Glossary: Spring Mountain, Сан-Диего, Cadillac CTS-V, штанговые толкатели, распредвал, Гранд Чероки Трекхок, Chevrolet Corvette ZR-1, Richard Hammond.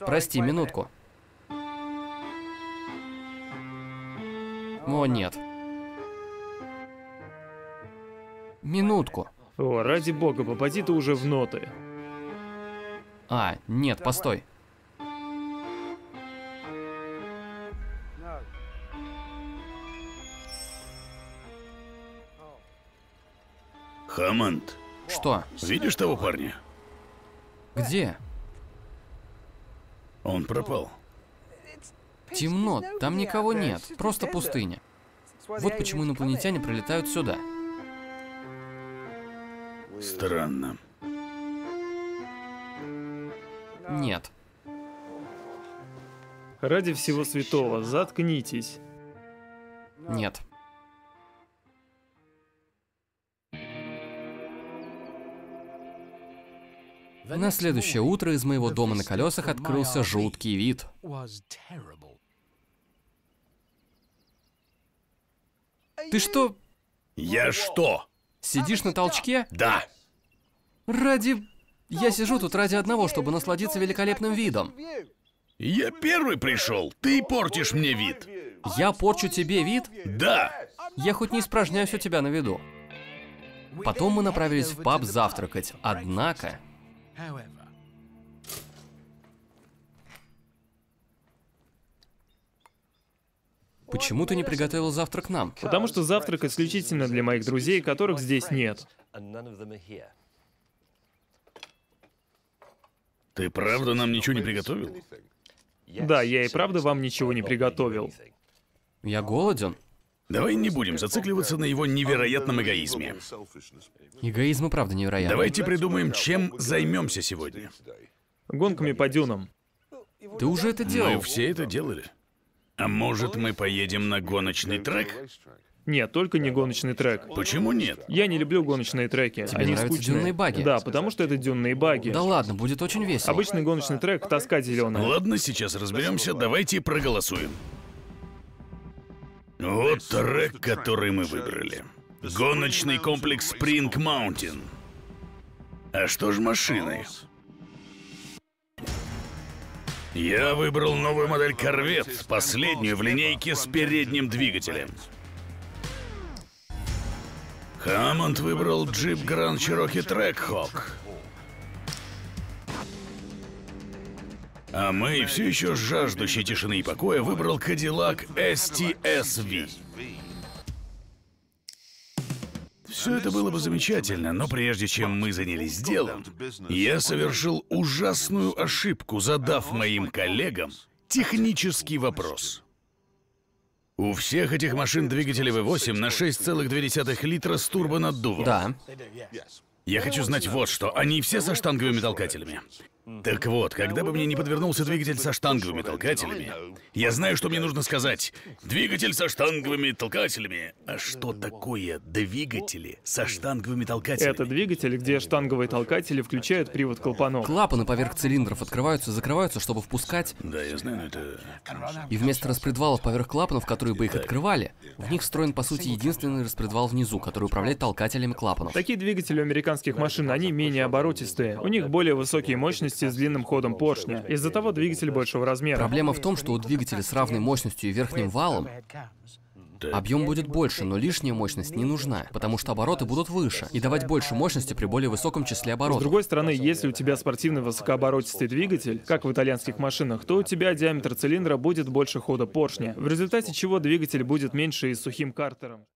Прости, минутку. О, нет. Минутку. О, ради бога, попади ты уже в ноты. А, нет, постой. Хаммонд. Что? Видишь того парня? Где? Он пропал. Темно, там никого нет, просто пустыня. Вот почему инопланетяне прилетают сюда. Странно. Нет. Ради всего святого, заткнитесь. Нет. На следующее утро из моего дома на колесах открылся жуткий вид. Ты что? Я что? Сидишь на толчке? Да. Ради... Я сижу тут ради одного, чтобы насладиться великолепным видом. Я первый пришел, ты портишь мне вид. Я порчу тебе вид? Да. Я хоть не испражняюсь у тебя на виду. Потом мы направились в паб завтракать, однако... Почему ты не приготовил завтрак нам? Потому что завтрак исключительно для моих друзей, которых здесь нет. Ты правда нам ничего не приготовил? Да, я и правда вам ничего не приготовил. Я голоден. Давай не будем зацикливаться на его невероятном эгоизме. Эгоизм и правда невероятный. Давайте придумаем, чем займемся сегодня. Гонками по дюнам. Ты уже это делал. Мы все это делали. А может, мы поедем на гоночный трек? Нет, только не гоночный трек. Почему нет? Я не люблю гоночные треки. Тебе они нравятся скучные. Дюнные баги? Да, потому что это дюнные баги. Да ладно, будет очень весело. Обычный гоночный трек — тоска зеленая. Ладно, сейчас разберемся, давайте проголосуем. Вот трек, который мы выбрали. Гоночный комплекс Spring Mountain. А что ж машины? Я выбрал новую модель Corvette, последнюю в линейке с передним двигателем. Хаммонд выбрал джип Гранд Чероки Трекхок. А мы, все еще жаждущие тишины и покоя, выбрал Cadillac CTS-V. Все это было бы замечательно, но прежде чем мы занялись делом, я совершил ужасную ошибку, задав моим коллегам технический вопрос. У всех этих машин двигатели V8 на 6,2 литра с турбонаддувом. Да. Я хочу знать вот что. Они все со штанговыми толкателями. Так вот, когда бы мне не подвернулся двигатель со штанговыми толкателями, я знаю, что мне нужно сказать. Двигатель со штанговыми толкателями. А что такое двигатели со штанговыми толкателями? Это двигатели, где штанговые толкатели включают привод клапанов. Клапаны поверх цилиндров открываются и закрываются, чтобы впускать... Да, я знаю, но это... И вместо распредвалов поверх клапанов, которые бы их открывали, в них встроен, по сути, единственный распредвал внизу, который управляет толкателями клапанов. Такие двигатели у американских машин, они менее оборотистые. У них более высокие мощности с длинным ходом поршня. Из-за того двигатель большего размера. Проблема в том, что у двигателя с равной мощностью и верхним валом объем будет больше, но лишняя мощность не нужна, потому что обороты будут выше, и давать больше мощности при более высоком числе оборотов. С другой стороны, если у тебя спортивный высокооборотистый двигатель, как в итальянских машинах, то у тебя диаметр цилиндра будет больше хода поршня, в результате чего двигатель будет меньше и сухим картером.